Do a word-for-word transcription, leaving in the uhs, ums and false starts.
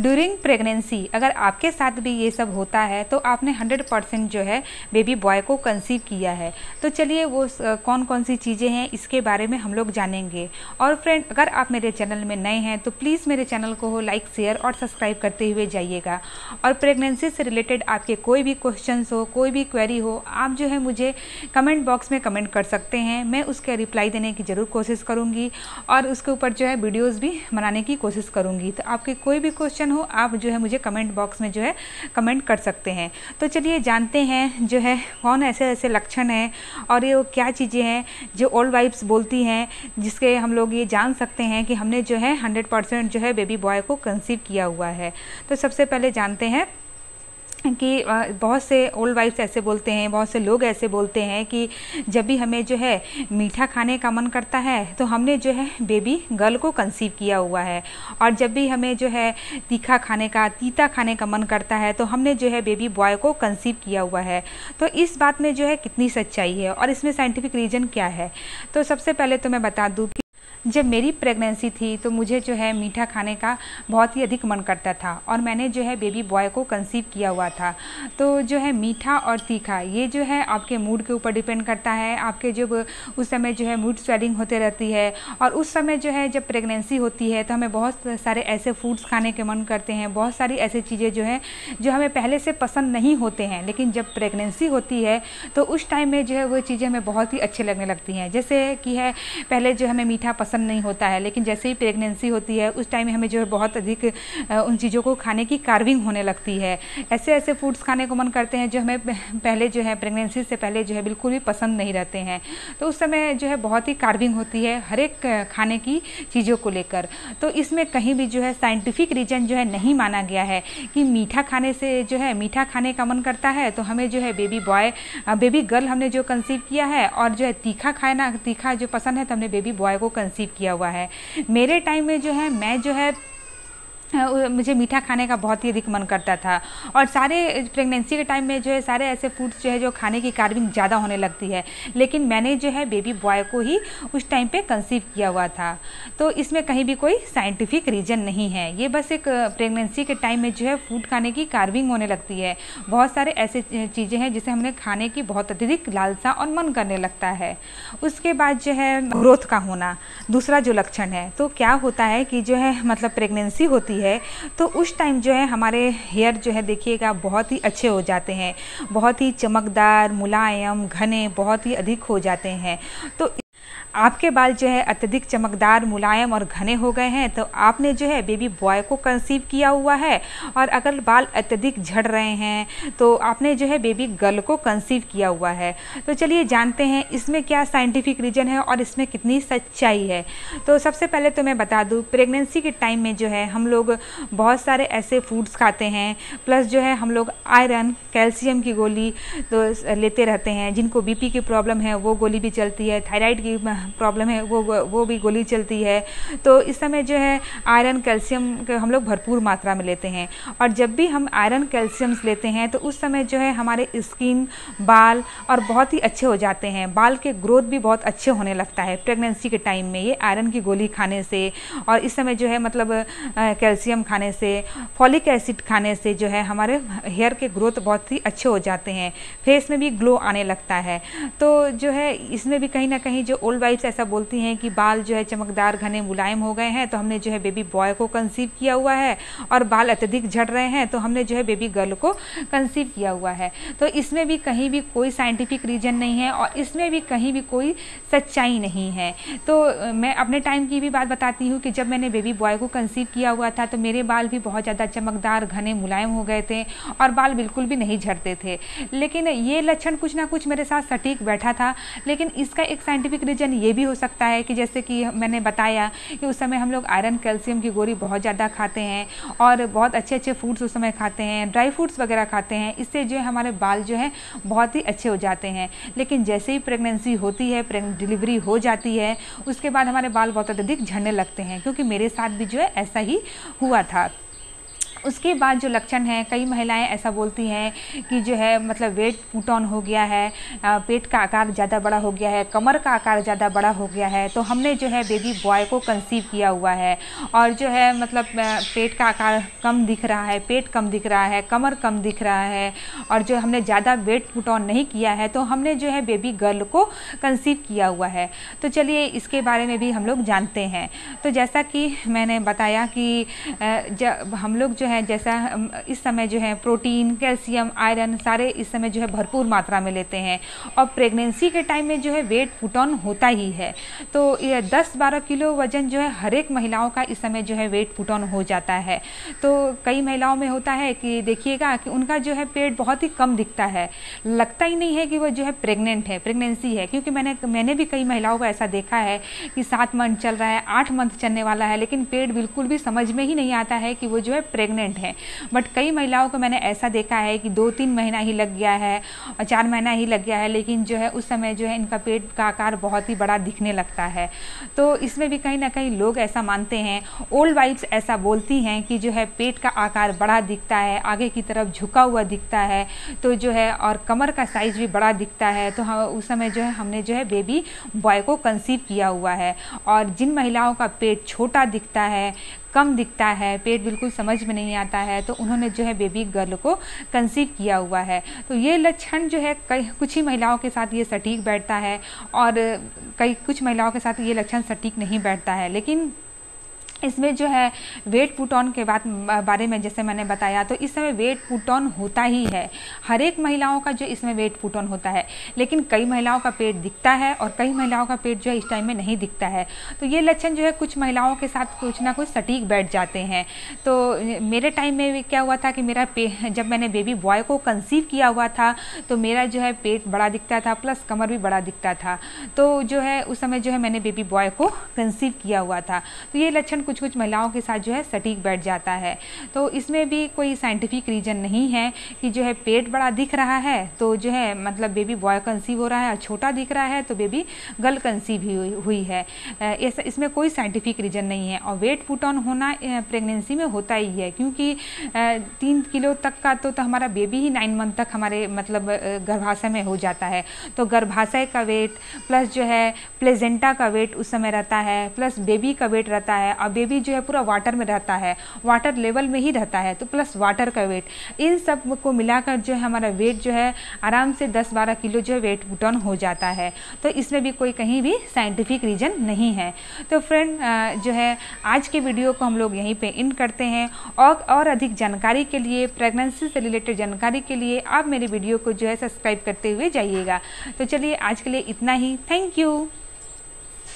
During pregnancy अगर आपके साथ भी ये सब होता है तो आपने हंड्रेड परसेंट जो है बेबी बॉय को कंसीव किया है। तो चलिए वो कौन कौन सी चीज़ें हैं इसके बारे में हम लोग जानेंगे। और फ्रेंड, अगर आप मेरे चैनल में नए हैं तो प्लीज़ मेरे चैनल को लाइक, शेयर और सब्सक्राइब करते हुए जाइएगा। और प्रेगनेंसी से रिलेटेड आपके कोई भी क्वेश्चंस हो, कोई भी क्वेरी हो, आप जो है मुझे कमेंट बॉक्स में कमेंट कर सकते हैं। मैं उसके रिप्लाई देने की ज़रूर कोशिश करूँगी और उसके ऊपर जो है वीडियोज़ भी बनाने की कोशिश करूँगी। तो आपके कोई भी क्वेश्चन हो आप जो है मुझे कमेंट बॉक्स में जो है कमेंट कर सकते हैं। तो चलिए जानते हैं जो है कौन ऐसे ऐसे लक्षण हैं और ये क्या चीज़ें हैं जो ओल्ड वाइफ्स बोलती हैं, जिसके हम लोग ये जान सकते हैं कि हमने जो है हंड्रेड परसेंट जो है बेबी बॉय को कंसीव किया हुआ है। तो सबसे पहले जानते हैं कि बहुत से ओल्ड वाइफ्स ऐसे बोलते हैं, बहुत से लोग ऐसे बोलते हैं कि जब भी हमें जो है मीठा खाने का मन करता है तो हमने जो है बेबी गर्ल को कंसीव किया हुआ है, और जब भी हमें जो है तीखा खाने का, तीता खाने का मन करता है तो हमने जो है बेबी बॉय को कंसीव किया हुआ है। तो इस बात में जो है कितनी सच्चाई है और इसमें साइंटिफिक रीज़न क्या है। तो सबसे पहले तो मैं बता दूँ, जब मेरी प्रेगनेंसी थी तो मुझे जो है मीठा खाने का बहुत ही अधिक मन करता था और मैंने जो है बेबी बॉय को कंसीव किया हुआ था। तो जो है मीठा और तीखा ये जो है आपके मूड के ऊपर डिपेंड करता है। आपके जब उस समय जो है मूड स्वेलिंग होते रहती है और उस समय जो है जब प्रेगनेंसी होती है तो हमें बहुत सारे ऐसे फूड्स खाने के मन करते हैं, बहुत सारी ऐसी चीज़ें जो हैं जो हमें पहले से पसंद नहीं होते हैं, लेकिन जब प्रेगनेंसी होती है तो उस टाइम में जो है वो चीज़ें हमें बहुत ही अच्छे लगने लगती हैं। जैसे कि है पहले जो हमें मीठा पसंद नहीं होता है, लेकिन जैसे ही प्रेगनेंसी होती है उस टाइम में हमें जो है बहुत अधिक उन चीज़ों को खाने की कार्विंग होने लगती है। ऐसे ऐसे फूड्स खाने को मन करते हैं जो हमें पहले जो है प्रेगनेंसी से पहले जो है बिल्कुल भी पसंद नहीं रहते हैं। तो उस समय जो है बहुत ही कार्विंग होती है हर एक खाने की चीज़ों को लेकर। तो इसमें कहीं भी जो है साइंटिफिक रीज़न जो है नहीं माना गया है कि मीठा खाने से जो है मीठा खाने का मन करता है तो हमें जो है बेबी बॉय बेबी गर्ल हमने जो कंसीव किया है, और जो है तीखा खाना तीखा जो पसंद है तो हमने बेबी बॉय को कंसीव किया हुआ है। मेरे टाइम में जो है मैं जो है मुझे मीठा खाने का बहुत ही अधिक मन करता था और सारे प्रेगनेंसी के टाइम में जो है सारे ऐसे फूड्स जो है जो खाने की कार्विंग ज़्यादा होने लगती है, लेकिन मैंने जो है बेबी बॉय को ही उस टाइम पे कंसीव किया हुआ था। तो इसमें कहीं भी कोई साइंटिफिक रीज़न नहीं है, ये बस एक प्रेगनेंसी के टाइम में जो है फूड खाने की कार्विंग होने लगती है। बहुत सारे ऐसे चीज़ें हैं जिसे हमने खाने की बहुत अत्यधिक लालसा और मन करने लगता है। उसके बाद जो है ग्रोथ का होना दूसरा जो लक्षण है। तो क्या होता है कि जो है मतलब प्रेगनेंसी होती है है तो उस टाइम जो है हमारे हेयर जो है देखिएगा बहुत ही अच्छे हो जाते हैं, बहुत ही चमकदार, मुलायम, घने, बहुत ही अधिक हो जाते हैं। तो आपके बाल जो है अत्यधिक चमकदार, मुलायम और घने हो गए हैं तो आपने जो है बेबी बॉय को कंसीव किया हुआ है, और अगर बाल अत्यधिक झड़ रहे हैं तो आपने जो है बेबी गर्ल को कंसीव किया हुआ है। तो चलिए जानते हैं इसमें क्या साइंटिफिक रीज़न है और इसमें कितनी सच्चाई है। तो सबसे पहले तो मैं बता दूँ, प्रेगनेंसी के टाइम में जो है हम लोग बहुत सारे ऐसे फूड्स खाते हैं, प्लस जो है हम लोग आयरन, कैल्शियम की गोली तो लेते रहते हैं। जिनको बी पी की प्रॉब्लम है वो गोली भी चलती है, थायराइड की प्रॉब्लम है वो वो भी गोली चलती है। तो इस समय जो है आयरन, कैल्शियम के हम लोग भरपूर मात्रा में लेते हैं, और जब भी हम आयरन कैल्शियम्स लेते हैं तो उस समय जो है हमारे स्किन, बाल और बहुत ही अच्छे हो जाते हैं। बाल के ग्रोथ भी बहुत अच्छे होने लगता है प्रेगनेंसी के टाइम में, ये आयरन की गोली खाने से और इस समय जो है मतलब कैल्शियम खाने से, फॉलिक एसिड खाने से जो है हमारे हेयर के ग्रोथ बहुत ही अच्छे हो जाते हैं, फेस में भी ग्लो आने लगता है। तो जो है इसमें भी कहीं ना कहीं जो ओल्ड वाइफ्स ऐसा बोलती हैं कि बाल जो है चमकदार, घने, मुलायम हो गए हैं तो हमने जो है बेबी बॉय को कंसीव किया हुआ है, और बाल अत्यधिक झड़ रहे हैं तो हमने जो है बेबी गर्ल को कंसीव किया हुआ है। तो इसमें भी कहीं भी कोई साइंटिफिक रीज़न नहीं है और इसमें भी कहीं भी कोई सच्चाई नहीं है। तो मैं अपने टाइम की भी बात बताती हूँ कि जब मैंने बेबी बॉय को कंसीव किया हुआ था तो मेरे बाल भी बहुत ज़्यादा चमकदार, घने, मुलायम हो गए थे और बाल बिल्कुल भी नहीं झड़ते थे, लेकिन ये लक्षण कुछ ना कुछ मेरे साथ सटीक बैठा था। लेकिन इसका एक साइंटिफिक रीज़न ये भी हो सकता है कि जैसे कि मैंने बताया कि उस समय हम लोग आयरन, कैल्शियम की गोली बहुत ज़्यादा खाते हैं और बहुत अच्छे अच्छे फूड्स उस समय खाते हैं, ड्राई फ्रूट्स वगैरह खाते हैं, इससे जो है हमारे बाल जो है बहुत ही अच्छे हो जाते हैं। लेकिन जैसे ही प्रेगनेंसी होती है, डिलीवरी हो जाती है, उसके बाद हमारे बाल बहुत अत्यधिक झड़ने लगते हैं, क्योंकि मेरे साथ भी जो है ऐसा ही हुआ था। उसके बाद जो लक्षण हैं, कई महिलाएं ऐसा बोलती हैं कि जो है मतलब वेट पुट ऑन हो गया है, पेट का आकार ज़्यादा बड़ा हो गया है, कमर का आकार ज़्यादा बड़ा हो गया है, तो हमने जो है बेबी बॉय को कंसीव किया हुआ है और जो है मतलब पेट का आकार कम दिख रहा है, पेट कम दिख रहा है, कमर कम दिख रहा है और जो हमने ज़्यादा वेट पुट ऑन नहीं किया है तो हमने जो है बेबी गर्ल को कंसीव किया हुआ है। तो चलिए इसके बारे में भी हम लोग जानते हैं। तो जैसा कि मैंने बताया कि हम लोग जो है जैसा इस समय जो है प्रोटीन, कैल्शियम, आयरन सारे इस समय जो है भरपूर मात्रा में लेते हैं और प्रेगनेंसी के टाइम में जो है वेट पुट ऑन होता ही है। तो ये दस बारह किलो वजन जो है हर एक महिलाओं का इस समय जो है वेट पुट ऑन हो जाता है। तो कई महिलाओं में होता है कि देखिएगा कि उनका जो है पेट बहुत ही कम दिखता है, लगता ही नहीं है कि वो जो है प्रेग्नेंट है, प्रेगनेंसी है, क्योंकि मैंने मैंने भी कई महिलाओं को ऐसा देखा है कि सात मंथ चल रहा है, आठ मंथ चलने वाला है, लेकिन पेट बिल्कुल भी समझ में ही नहीं आता है कि वो जो है प्रेग्नेंट है। बट कई महिलाओं को मैंने ऐसा देखा है कि दो तीन महीना ही लग गया है और चार महीना ही लग गया है, लेकिन जो है उस समय जो है इनका पेट का आकार बहुत ही बड़ा दिखने लगता है। तो इसमें भी कहीं ना कहीं लोग ऐसा मानते हैं, ओल्ड वाइफ्स ऐसा बोलती हैं कि जो है पेट का आकार बड़ा दिखता है, आगे की तरफ झुका हुआ दिखता है, तो जो है और कमर का साइज़ भी बड़ा दिखता है, तो हम उस समय जो है हमने जो है बेबी बॉय को कंसीव किया हुआ है। और जिन महिलाओं का पेट छोटा दिखता है, कम दिखता है, पेट बिल्कुल समझ में नहीं आता है, तो उन्होंने जो है बेबी गर्ल को कंसीव किया हुआ है। तो ये लक्षण जो है कई कुछ ही महिलाओं के साथ ये सटीक बैठता है और कई कुछ महिलाओं के साथ ये लक्षण सटीक नहीं बैठता है। लेकिन इसमें जो है वेट पुट ऑन के बात बारे में जैसे मैंने बताया, तो इस समय वेट पुट ऑन होता ही है हर एक महिलाओं का, जो इसमें वेट पुट ऑन होता है, लेकिन कई महिलाओं का पेट दिखता है और कई महिलाओं का पेट जो है इस टाइम में नहीं दिखता है। तो ये लक्षण जो है कुछ महिलाओं के साथ कुछ ना कुछ सटीक बैठ जाते हैं। तो मेरे टाइम में क्या हुआ था कि मेरा पे जब मैंने बेबी बॉय को कंसीव किया हुआ था तो मेरा जो है पेट बड़ा दिखता था प्लस कमर भी बड़ा दिखता था, तो जो है उस समय जो है मैंने बेबी बॉय को कंसीव किया हुआ था। तो ये लक्षण कुछ कुछ महिलाओं के साथ जो है सटीक बैठ जाता है। तो इसमें भी कोई साइंटिफिक रीज़न नहीं है कि जो है पेट बड़ा दिख रहा है तो जो है मतलब बेबी बॉय कंसीव हो रहा है और छोटा दिख रहा है तो बेबी गर्ल कंसीव हुई हुई है, ऐसा इसमें कोई साइंटिफिक रीज़न नहीं है। और वेट पुट ऑन होना प्रेगनेंसी में होता ही है, क्योंकि तीन किलो तक का तो, तो हमारा बेबी ही नाइन मंथ तक हमारे मतलब गर्भाशय में हो जाता है, तो गर्भाशय का वेट प्लस जो है प्लेजेंटा का वेट उस समय रहता है, प्लस बेबी का वेट रहता है। अब बेबी जो है पूरा वाटर में रहता है, वाटर लेवल में ही रहता है, तो प्लस वाटर का वेट, इन सब को मिलाकर जो है हमारा वेट जो है आराम से दस बारह किलो जो है वेट पुट ऑन हो जाता है। तो इसमें भी कोई कहीं भी साइंटिफिक रीज़न नहीं है। तो फ्रेंड जो है आज के वीडियो को हम लोग यहीं पे एंड करते हैं और और अधिक जानकारी के लिए, प्रेगनेंसी से रिलेटेड जानकारी के लिए आप मेरे वीडियो को जो है सब्सक्राइब करते हुए जाइएगा। तो चलिए आज के लिए इतना ही, थैंक यू।